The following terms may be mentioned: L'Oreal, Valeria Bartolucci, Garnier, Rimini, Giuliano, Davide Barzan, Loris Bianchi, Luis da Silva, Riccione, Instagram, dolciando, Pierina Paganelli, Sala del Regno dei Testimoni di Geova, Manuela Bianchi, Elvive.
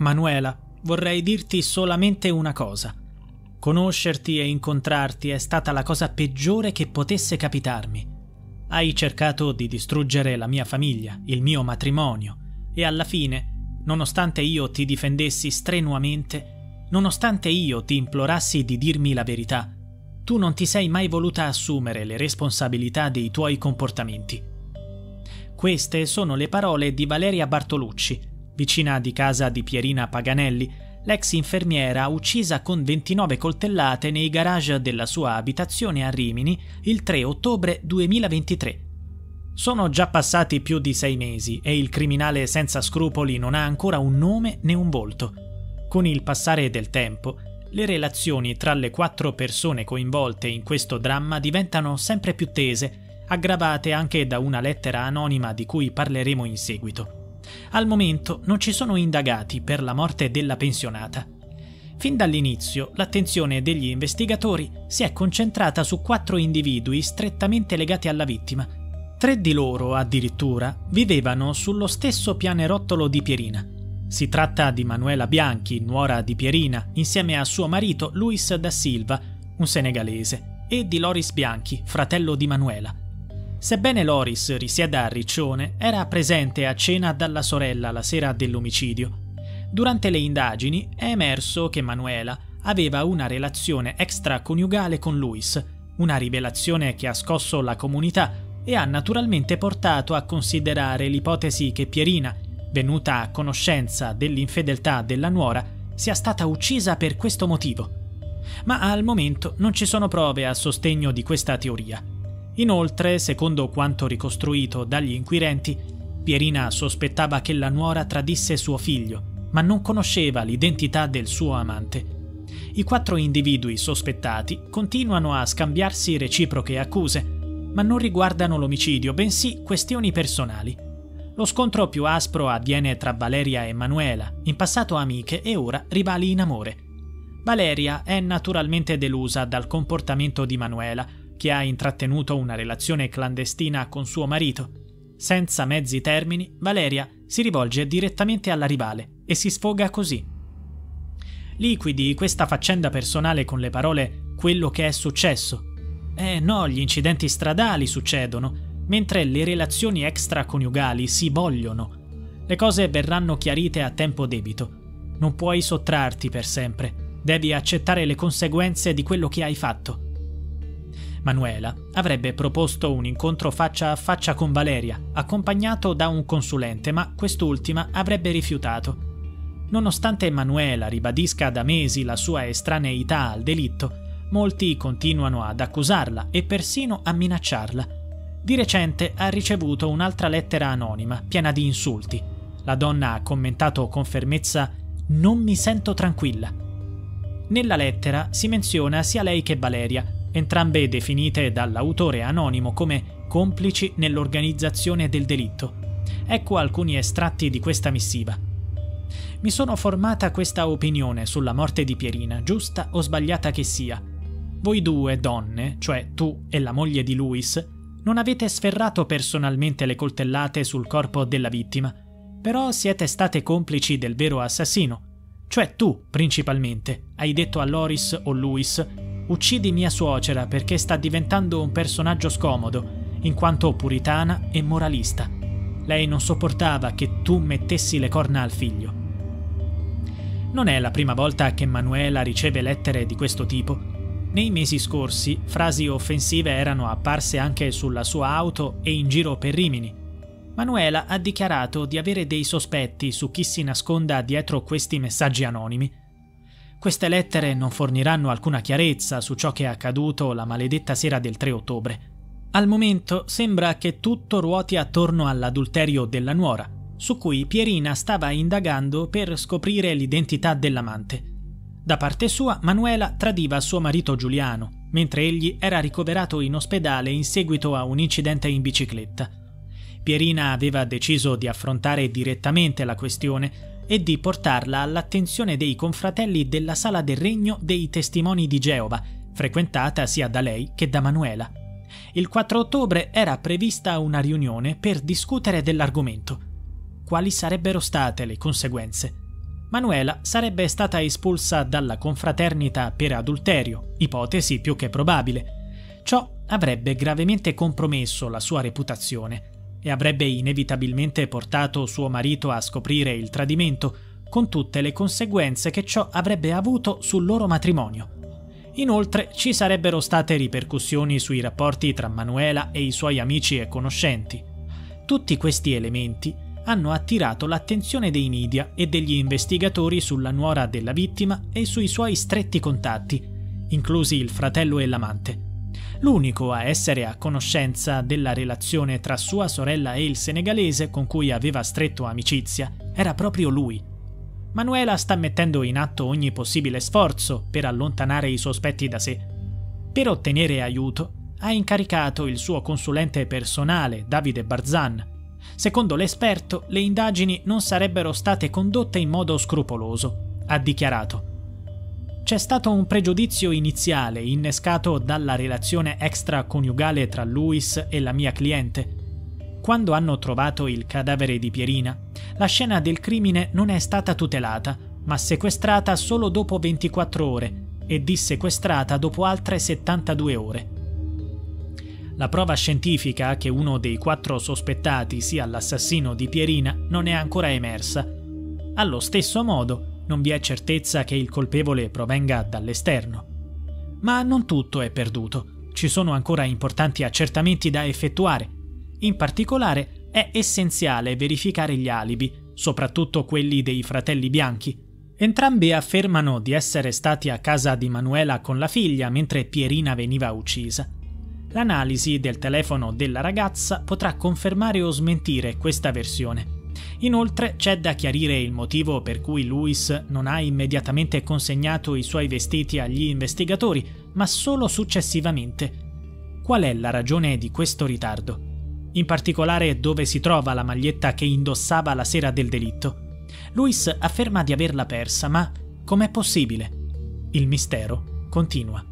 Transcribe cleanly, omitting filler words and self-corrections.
Manuela, vorrei dirti solamente una cosa. Conoscerti e incontrarti è stata la cosa peggiore che potesse capitarmi. Hai cercato di distruggere la mia famiglia, il mio matrimonio, e alla fine, nonostante io ti difendessi strenuamente, nonostante io ti implorassi di dirmi la verità, tu non ti sei mai voluta assumere le responsabilità dei tuoi comportamenti. Queste sono le parole di Valeria Bartolucci, vicina di casa di Pierina Paganelli, l'ex infermiera uccisa con 29 coltellate nei garage della sua abitazione a Rimini il 3 ottobre 2023. Sono già passati più di 6 mesi e il criminale senza scrupoli non ha ancora un nome né un volto. Con il passare del tempo, le relazioni tra le 4 persone coinvolte in questo dramma diventano sempre più tese, aggravate anche da una lettera anonima di cui parleremo in seguito. Al momento non ci sono indagati per la morte della pensionata. Fin dall'inizio l'attenzione degli investigatori si è concentrata su 4 individui strettamente legati alla vittima. 3 di loro, addirittura, vivevano sullo stesso pianerottolo di Pierina. Si tratta di Manuela Bianchi, nuora di Pierina, insieme a suo marito Luis da Silva, un senegalese, e di Loris Bianchi, fratello di Manuela. Sebbene Loris risieda a Riccione, era presente a cena dalla sorella la sera dell'omicidio. Durante le indagini è emerso che Manuela aveva una relazione extraconiugale con Luis, una rivelazione che ha scosso la comunità e ha naturalmente portato a considerare l'ipotesi che Pierina, venuta a conoscenza dell'infedeltà della nuora, sia stata uccisa per questo motivo. Ma al momento non ci sono prove a sostegno di questa teoria. Inoltre, secondo quanto ricostruito dagli inquirenti, Pierina sospettava che la nuora tradisse suo figlio, ma non conosceva l'identità del suo amante. I 4 individui sospettati continuano a scambiarsi reciproche accuse, ma non riguardano l'omicidio, bensì questioni personali. Lo scontro più aspro avviene tra Valeria e Manuela, in passato amiche e ora rivali in amore. Valeria è naturalmente delusa dal comportamento di Manuela, che ha intrattenuto una relazione clandestina con suo marito. Senza mezzi termini, Valeria si rivolge direttamente alla rivale e si sfoga così. Liquidi questa faccenda personale con le parole «quello che è successo». No, gli incidenti stradali succedono, mentre le relazioni extraconiugali si vogliono. Le cose verranno chiarite a tempo debito. Non puoi sottrarti per sempre. Devi accettare le conseguenze di quello che hai fatto. Manuela avrebbe proposto un incontro faccia a faccia con Valeria, accompagnato da un consulente, ma quest'ultima avrebbe rifiutato. Nonostante Manuela ribadisca da mesi la sua estraneità al delitto, molti continuano ad accusarla e persino a minacciarla. Di recente ha ricevuto un'altra lettera anonima, piena di insulti. La donna ha commentato con fermezza «Non mi sento tranquilla». Nella lettera si menziona sia lei che Valeria, entrambe definite dall'autore anonimo come complici nell'organizzazione del delitto. Ecco alcuni estratti di questa missiva. Mi sono formata questa opinione sulla morte di Pierina, giusta o sbagliata che sia. Voi due donne, cioè tu e la moglie di Luis, non avete sferrato personalmente le coltellate sul corpo della vittima, però siete state complici del vero assassino. Cioè tu, principalmente, hai detto a Loris o Luis: uccidi mia suocera perché sta diventando un personaggio scomodo, in quanto puritana e moralista. Lei non sopportava che tu mettessi le corna al figlio. Non è la prima volta che Manuela riceve lettere di questo tipo. Nei mesi scorsi frasi offensive erano apparse anche sulla sua auto e in giro per Rimini. Manuela ha dichiarato di avere dei sospetti su chi si nasconda dietro questi messaggi anonimi. Queste lettere non forniranno alcuna chiarezza su ciò che è accaduto la maledetta sera del 3 ottobre. Al momento sembra che tutto ruoti attorno all'adulterio della nuora, su cui Pierina stava indagando per scoprire l'identità dell'amante. Da parte sua, Manuela tradiva suo marito Giuliano, mentre egli era ricoverato in ospedale in seguito a un incidente in bicicletta. Pierina aveva deciso di affrontare direttamente la questione e di portarla all'attenzione dei confratelli della Sala del Regno dei Testimoni di Geova, frequentata sia da lei che da Manuela. Il 4 ottobre era prevista una riunione per discutere dell'argomento. Quali sarebbero state le conseguenze? Manuela sarebbe stata espulsa dalla confraternita per adulterio, ipotesi più che probabile. Ciò avrebbe gravemente compromesso la sua reputazione e avrebbe inevitabilmente portato suo marito a scoprire il tradimento, con tutte le conseguenze che ciò avrebbe avuto sul loro matrimonio. Inoltre ci sarebbero state ripercussioni sui rapporti tra Manuela e i suoi amici e conoscenti. Tutti questi elementi hanno attirato l'attenzione dei media e degli investigatori sulla nuora della vittima e sui suoi stretti contatti, inclusi il fratello e l'amante. L'unico a essere a conoscenza della relazione tra sua sorella e il senegalese con cui aveva stretto amicizia era proprio lui. Manuela sta mettendo in atto ogni possibile sforzo per allontanare i sospetti da sé. Per ottenere aiuto, ha incaricato il suo consulente personale, Davide Barzan. Secondo l'esperto, le indagini non sarebbero state condotte in modo scrupoloso, ha dichiarato. C'è stato un pregiudizio iniziale innescato dalla relazione extraconiugale tra Luis e la mia cliente. Quando hanno trovato il cadavere di Pierina, la scena del crimine non è stata tutelata, ma sequestrata solo dopo 24 ore e dissequestrata dopo altre 72 ore. La prova scientifica che uno dei 4 sospettati sia l'assassino di Pierina non è ancora emersa. Allo stesso modo, non vi è certezza che il colpevole provenga dall'esterno. Ma non tutto è perduto. Ci sono ancora importanti accertamenti da effettuare. In particolare, è essenziale verificare gli alibi, soprattutto quelli dei fratelli Bianchi. Entrambi affermano di essere stati a casa di Manuela con la figlia mentre Pierina veniva uccisa. L'analisi del telefono della ragazza potrà confermare o smentire questa versione. Inoltre c'è da chiarire il motivo per cui Luis non ha immediatamente consegnato i suoi vestiti agli investigatori, ma solo successivamente. Qual è la ragione di questo ritardo? In particolare dove si trova la maglietta che indossava la sera del delitto. Luis afferma di averla persa, ma com'è possibile? Il mistero continua.